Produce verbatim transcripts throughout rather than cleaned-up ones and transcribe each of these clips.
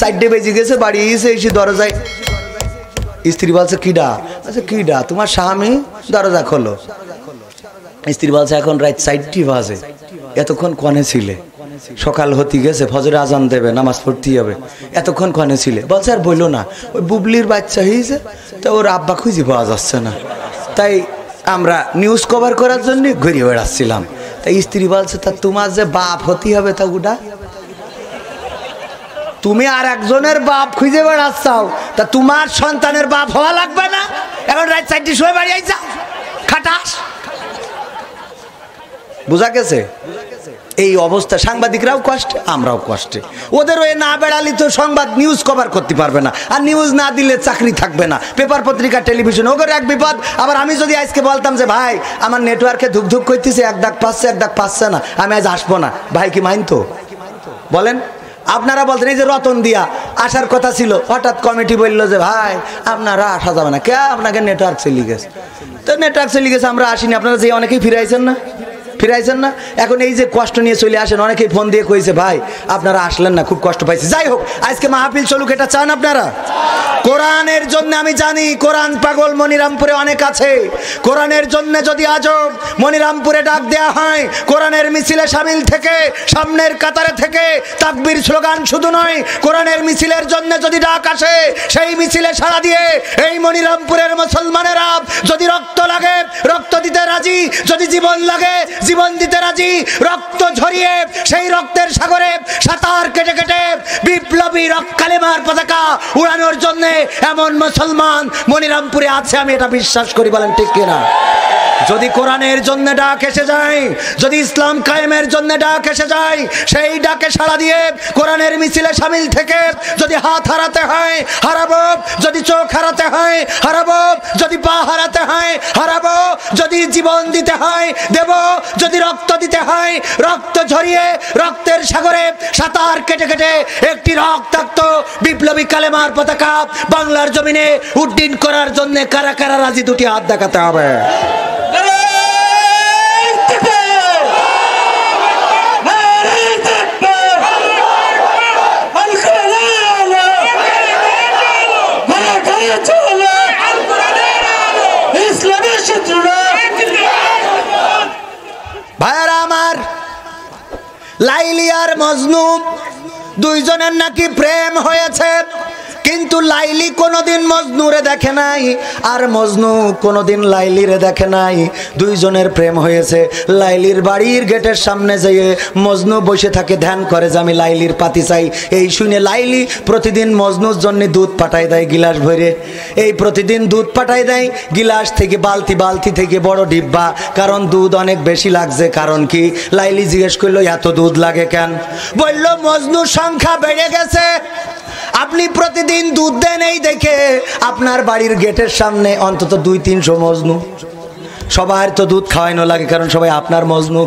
साढ़े बेजे गेছে বাড়ি এসে এসে দরজায় স্ত্রী বলছে কিডা আচ্ছা কিডা তোমার স্বামী দরজা খোলো স্ত্রী বলছে এখন রাত সাড়ে চারটা বাজে এতক্ষণ কোণে ছিলে সকাল হতে গেছে ফজরের আজান দেবে নামাজ পড়তে হবে এতক্ষণ কোণে ছিলে বলছে আর বইলো না ওই বুবলির বাচ্চা হইছে তো ওর আব্বা খুঁজে পাওয়া যাচ্ছে না তাই আমরা নিউজ কভার করার জন্য ঘুরে বেড়াচ্ছিলাম তাই স্ত্রী বলছে তা তোমার যে বাপ হতে হবে তা গুডা তুমি আর একজনের বাপ খুঁজে বেড়াচ্ছাও তা তোমার সন্তানের বাপ হওয়া লাগবে না এখন রাত চারটি শুয়ে বাড়ি আইছা খাটাস বুঝা গেছে এই অবস্থা সাংবাদিকরাও কষ্ট আমরাও কষ্টে ওদের ওই না বেড়ালি তো সংবাদ নিউজ কভার করতে পারবে না আর নিউজ না দিলে চাকরি থাকবে না পেপার পত্রিকা টেলিভিশন ওদের এক বিপদ আবার আমি যদি আজকে বলতাম যে ভাই আমার নেটওয়ার্কে ধুকধুক করতেছে এক দাগ পাচ্ছে এক দাগ পাচ্ছে না আমি আজ আসবো না ভাই কি মানতো বলেন আপনারা বলতেন এই যে রতন দিয়া আসার কথা ছিল হঠাৎ কমিটি বললো যে ভাই আপনারা আসা যাবে না কে আপনাকে নেটওয়ার্ক চলে গেছে তো নেটওয়ার্ক চলে গেছে আমরা আসিনি আপনারা যে অনেকেই ফিরে আইছেন না ফিরে আইছেন না এখন এই যে কষ্ট নিয়ে চলে আসেন অনেকেই ফোন দিয়ে কইছে ভাই আপনারা আসলেন না খুব কষ্ট পাইছে যাই হোক আজকে মাহফিল চলুক এটা চান আপনারা কোরআনের জন্য আমি জানি কোরআন পাগল মনিরামপুরে অনেক আছে কোরআনের জন্য যদি আজব মনিরামপুরে ডাক দেয়া হয় কোরআনের মিছিলে শামিল থেকে সামনের কাতারে থেকে তাকবীর স্লোগান শুধু নয় কোরআনের মিছিলের জন্য যদি ডাক আসে সেই মিছিলে সাড়া দিয়ে এই মনিরামপুরের মুসলমানেরা যদি রক্ত লাগে রক্ত দিতে রাজি যদি জীবন লাগে জীবন দিতে রাজি রক্ত ঝরিয়ে সেই রক্তের সাগরে সাঁতার কেটে কেটে বিপ্লবী কালেমার পতাকা উড়ানোর জন্য এমন মুসলমান মনিরামপুরে আছে আমি এটা বিশ্বাস করি বলেন ঠিক কিনা যদি কোরআনের জন্য ডাক এসে যায় যদি ইসলাম কায়েমের জন্য ডাক এসে যায় সেই ডাকে সাড়া দিয়ে কোরআনের মিছিলে শামিল থেকে যদি হাত হারাতে হয় হারাবো যদি চোখ হারাতে হয় হারাবো যদি পা হারাতে হয় হারাবো যদি জীবন দিতে হয় দেব যদি রক্ত দিতে হয় রক্ত ঝরিয়ে রক্তের সাগরে সাঁতার কেটে কেটে একটি রক্তাক্ত বিপ্লবী কালেমার পতাকা বাংলার জমিনে উড্ডীন করার জন্য কারা কারা রাজি দুটি হাত দেখাতে হবে ভাইরা আমার লাইলি আর মজনু দুইজনের নাকি প্রেম হয়েছে কিন্তু লাইলি কোনোদিন মজনুরে দেখে নাই আর মজনু কোনোদিন লাইলিরে দেখে নাই দুইজনের প্রেম হয়েছে লাইলির বাড়ির গেটের সামনে যেয়ে মজনু বসে থাকে ধ্যান করে যে আমি লাইলির পাতি চাই এই শুনে লাইলি প্রতিদিন মজনুর জন্য দুধ পাঠায় দেয় গিলাস ভরে এই প্রতিদিন দুধ পাঠায় দেয় গিলাস থেকে বালতি বালতি থেকে বড় ডিব্বা কারণ দুধ অনেক বেশি লাগছে কারণ কি লাইলি জিজ্ঞেস করলো এত দুধ লাগে কেন বলল মজনুর সংখ্যা বেড়ে গেছে আপনি প্রতিদিন দুধ দেন এই দেখে আপনার বাড়ির গেটের সামনে অন্তত দুই তিনশো মজনু সবার তো দুধ খাওয়ানো লাগে কারণ সবাই আপনার মজনু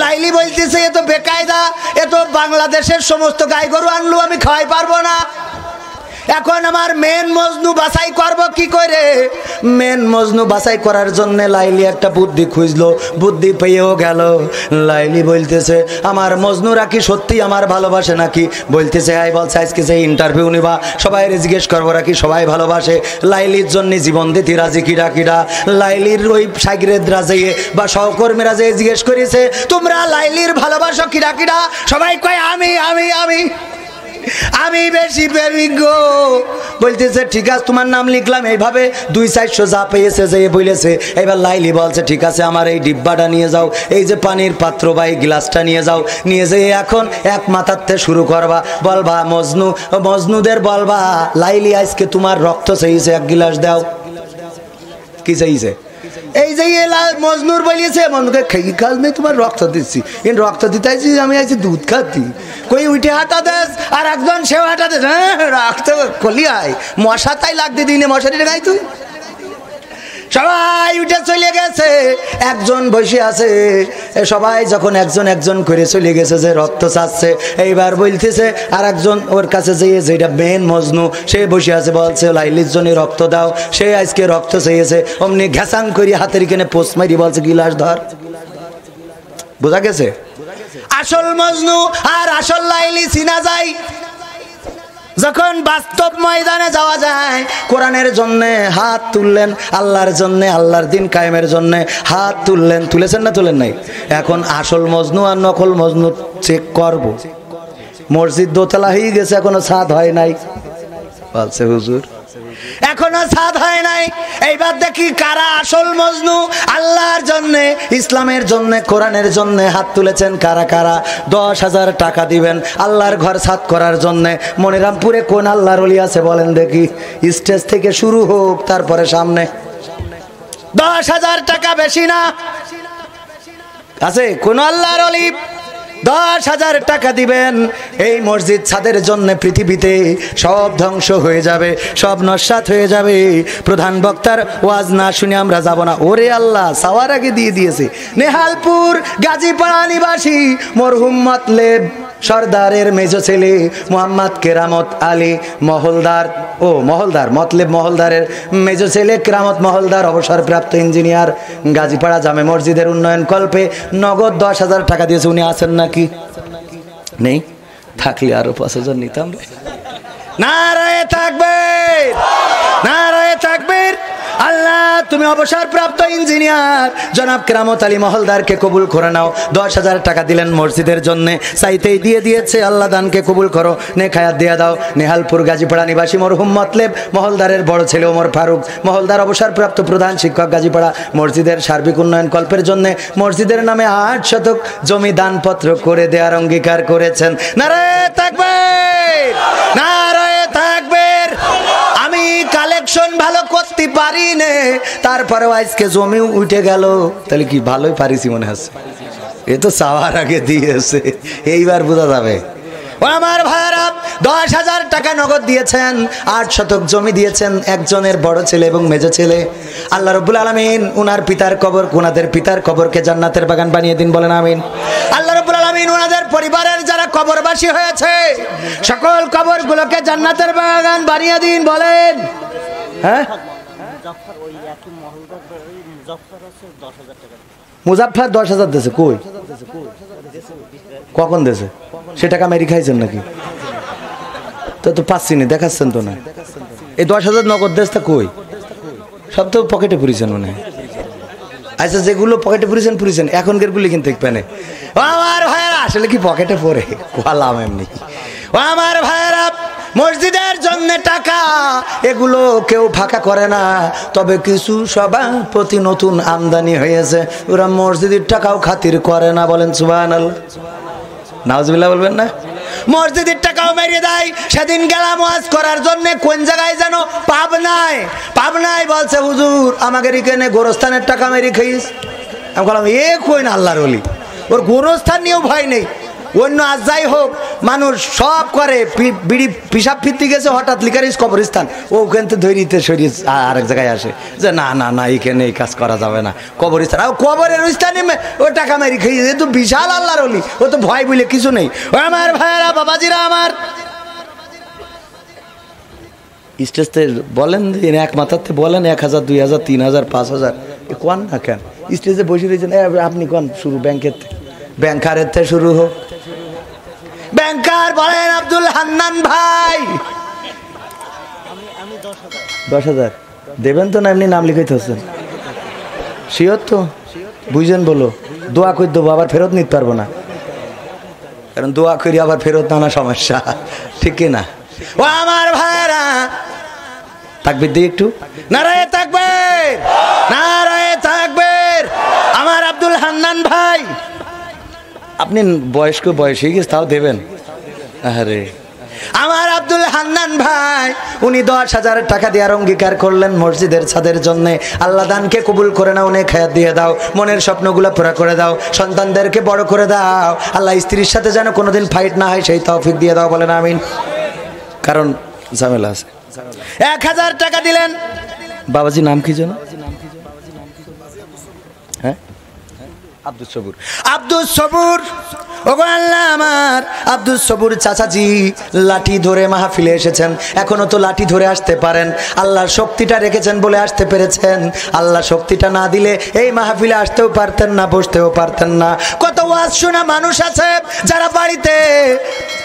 লাইলি বলতেছে এ তো বেকায়দা এ তো বাংলাদেশের সমস্ত গাই গরু আনলো আমি খাওয়াই পারবো না এখন আমার মেন মজনু বাছাই করব কি করে মেন মজনু বাছাই করার জন্য লাইলি একটা বুদ্ধি খুঁজলো বুদ্ধি পেয়েও গেল লাইলি বলতেছে আমার মজনুরা কি সত্যি আমার ভালোবাসে নাকি বলতেছে হাই বলছে আজকে সেই ইন্টারভিউ নিবা সবাই জিজ্ঞেস করবো নাকি সবাই ভালোবাসে লাইলির জন্য জীবন দিতে রাজি কিরা কিরা লাইলির ওই সাগরেদরা যেয়ে বা সহকর্মীরা যেয়ে জিজ্ঞেস করেছে তোমরা লাইলির ভালোবাসো কিরা কিরা সবাই কয় আমি আমি আমি আমি বেশি প্রেমিক বলতেছে ঠিক আছে তোমার নাম লিখলাম এইভাবে দুই চারশো যা পেয়েছে যে বলেছে এবার লাইলি বলছে ঠিক আছে আমার এই ডিব্বাটা নিয়ে যাও এই যে পানির পাত্র বা এই গ্লাসটা নিয়ে যাও নিয়ে যেয়ে এখন এক মাথাতে শুরু করবা বলবা মজনু মজনুদের বলবা লাইলি আজকে তোমার রক্ত চাইছে এক গিলাস দাও কি চাইছে এই যে মজনুর বলিয়েছে মজনুকে খেয়ে খাস নেই তোমার রক্ত দিচ্ছি রক্ত দিতে আমি আছি দুধ খাতি কই উঠে হাঁটা দেশ আর একজন সেও হাঁটা দেশ হ্যাঁ রক্ত কলি আয় মশা তাই লাগতে দিই না মশারি গাই তুই সবাই উঠে চলে গেছে একজন বসে আছে সবাই যখন একজন একজন করে চলে গেছে যে রক্ত চাচ্ছে এইবার বলতেছে আর একজন ওর কাছে যেয়ে যেটা মেন মজনু সে বসে আছে বলছে লাইলির জন্য রক্ত দাও সে আজকে রক্ত চেয়েছে অমনি ঘেঁচাং করি হাতের কেনে পোস্ট মারি বলছে গিলাস ধর বোঝা গেছে আসল মজনু আর আসল লাইলি চিনা যায় जखन वास्तव मैदाने जावा जाए कुरानेर जन्ने हाथ तुललें आल्लाहर जन्ने आल्लाहर दिन कायमेर जन्ने हाथ तुललें तुलेछेन ना तुलेन नाई एखन आसल मजनू आर नकल मजनू चेक करबो मस्जिद दोतला हये गेछे एखनो छाद हय नाई बोलছে हुजूर एखनो छाद हय नाई एइबार देखि कारा आसल मजनू आल्लाहर जन्ने इस्लामेर जन्ने कुरानेर जन्ने हाथ तुलेछेन कारा कारा दस हजार टाका दिबेन आल्लाहर घर छाद करार जन्ने मनिरामपुरे कोन आल्लाहर ओली आछे बोलेन देखि स्टेज थेके शुरू होक तारपरे सामने दस हजार टाका बेशी ना आछे कोन आल्लाहर ओली दस हजार टाका दिबेन ए मस्जिद छादेर जन्ने पृथिबीते सब ध्वंस हये जाबे सब नष्ट हये जाबे प्रधान बक्तार वाज ना शुने आमरा जाबो ना ओरे आल्लाह सावार आगे दिए दिएछे नेहालपुर गाजीपाड़ा निवासी मरहुम मतलेब सरदारेर मेजो छेले मोहम्मद केरामत आली महलदार ओ महलदार मतलेब महलदारेर मेजो छेले केरामत महलदार अवसरप्राप्त इंजिनियर गाजीपाड़ा जामे मस्जिदेर उन्नयन कल्पे नगद दस हजार टाका दिएछे उनि आछेन ना कि नहीं थाकले आरो पाँच हजार निताम नाराए ताकबीर नाराए ताकबीर अल्लाह तुम अवसर प्राप्त इंजिनियर जनाब केरामत आली महलदार के कबुल करे नाओ दस हजार टाका दिलें मस्जिदेर जन्ने साइते दिए दिएछे अल्लाह दान के कबुल करो नेक हायात दिया दाओ नेहालपुर गाजीपाड़ा निवासी मरहुम मतलेब महलदारेर बड़ो छेले ओमर फारूक महलदार अवसरप्राप्त प्रधान शिक्षक गाजीपाड़ा मस्जिदेर सार्बिक उन्नयन कल्पेर जन्ने मस्जिदेर नामे आठ शतक जमी दानपत्र करे देयार अंगीकार करेछेन नाराए ताकबीर नाराए ताकबीर आमी কালেকশন ভালো করতে পারি না তারপরে আজকে জমি উঠে গেল তাহলে কি ভালোই পারিছি মনে হচ্ছে এ তো সাওয়ার আগে দিয়েছে এইবার বোঝা যাবে ও আমার ভাইরা দশ হাজার টাকা নগদ দিয়েছেন আট শতক জমি দিয়েছেন একজনের বড় ছেলে এবং মেজো ছেলে আল্লাহ রাব্বুল আলামিন উনার পিতার কবর উনাদের পিতার কবরকে জান্নাতের বাগান বানিয়ে দিন বলেন আমিন আল্লাহ রাব্বুল আলামিন উনাদের পরিবারের যারা কবরবাসী হয়েছে সকল কবরগুলোকে জান্নাতের বাগান বানিয়ে দিন বলেন मुजफ्फर दस हजार देसे कोई कौन देसे से टाका मेरी खाइছেন নাকি तो तो पास नहीं দেখাছেন तो ना ए दस हजार नगद देसता कोई सब तो পকেটে পুরিছেন মনে अच्छा যেগুলো পকেটে পুরিছেন পুরিছেন এখনকার গুলি কিন্তু দেখবেন ও আমার ভাইরা আসলে কি পকেটে পড়ে কলাম এমনি ও আমার ভাইরা मस्जिदेर जन्ने टाका एगुलो केउ फाका करे ना तबे किछु सभापति नतुन आमदानी हयेछे ओरा मस्जिदेर टाकाओ खातिर करे ना बोलेन सुबहानाल्लाह नाउजुबिल्लाह बोलबेन ना मस्जिदेर टाकाओ मेरे दाई सेदिन गेलाम ओयाज करार जन्ने कोन जायगाय जानो पाबनाय पाबनाय बोलछे हुजूर आमाके रिकेने गोरस्तानेर टाका मेरे खाइस आमि बोललाम ए कोइन आल्लाहर ओली ओर गोरस्तान नियो भय नेই अन्य आज जाई होक मानुष सब करे बीड़ी पेशाब फिरते गेছে হঠাৎ লিকারিস কবরস্থান ওখানতে ধরিতে শরীর আরেক জায়গায় আসে যে না না না এখানে এই কাজ করা যাবে না কবরস্থান আর কবরের স্থানে ও টাকা মেরে খাই এ তো বিশাল আল্লাহর ওলি ও তো ভয় বলে কিছু নেই ও আমার ভাইরা বাবাজিরা আমার স্টেজে বলেন দিন এক মাথাতে বলেন এক হাজার দুই হাজার তিন হাজার পাঁচ হাজার এ কোন না কেন স্টেজে বসে রইছেন আপনি কোন শুরু ব্যাংকের ব্যাংকারের থেকে শুরু হোক बैंकार बोलें अब्दुल हन्नान भाई दस हजार देवें तो ना अपनी नाम लिखाई थे शियोर तो बुझेन बोलो दुआ कर दो आबार फेरत निते पारबो ना कारण दुआ करी आबार फेरत ना समस्या ठीक है ना ओ आमार भाईरा ताकबीर दिए एकटू नाराए ताकबीर नाराए ताकबीर आमार अब्दुल हन्नान भाई अपनी बयस को बयस ही ताओ देवें अरे आमार अब्दुल हन्नान भाई उन्नी दस हजार टाका दियार अंगीकार करलें मस्जिदेर छादेर जन्ने आल्लाह दान के कबुल करे नाओ नेक हायात दिए दाओ मनेर स्वप्नगुलो पूरा करे दाओ सन्तानदेरके बड़ो करे दाओ आल्लाह स्त्रीर साथे जेन कोनोदिन फाइट ना हय सेई तौफिक दिए दाओ बोलेन आमीन कारण झमेला आछे एक हजार टाका दिलें बाबाजी नाम कि जेन হ্যাঁ আব্দুস সবুর আব্দুস সবুর ओगो आल्लाह आमार आब्दुल सबूर चाचा जी लाठी धरे महफिले एसेছেন एखोनो तो लाठी धरे आसते पारेन आल्लाहर शक्तिटा रेखेছেন बोले आसते पेरेছেন आल्लाह शक्तिटा ना दिले एई महफिले आसतेও पारतेन ना बसतेও पारतेन ना कत ওয়াজ শোনা মানুষ আছে যারা বাড়িতে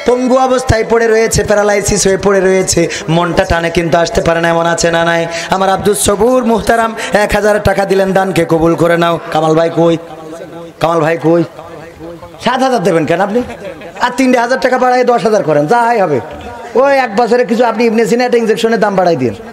पंगु अवस्थाय पड़े रयेছে প্যারালাইসিস হয়ে পড়ে রয়েছে মনটা টানে কিন্তু আসতে পারে না এমন আছে না নাই আমার আব্দুল সবুর মুহতারাম एक हज़ार টাকা দিলেন দানকে কবুল করে নাও কামাল ভাই কই কামাল ভাই কই सात हज़ार देवें क्या अपनी और तीन हज़ार टाका बढ़ाए दस हज़ार करें जाए वो एक बचरे किछु अपनी इबने सिना इंजेक्शनेर दाम बढ़ाई दिन।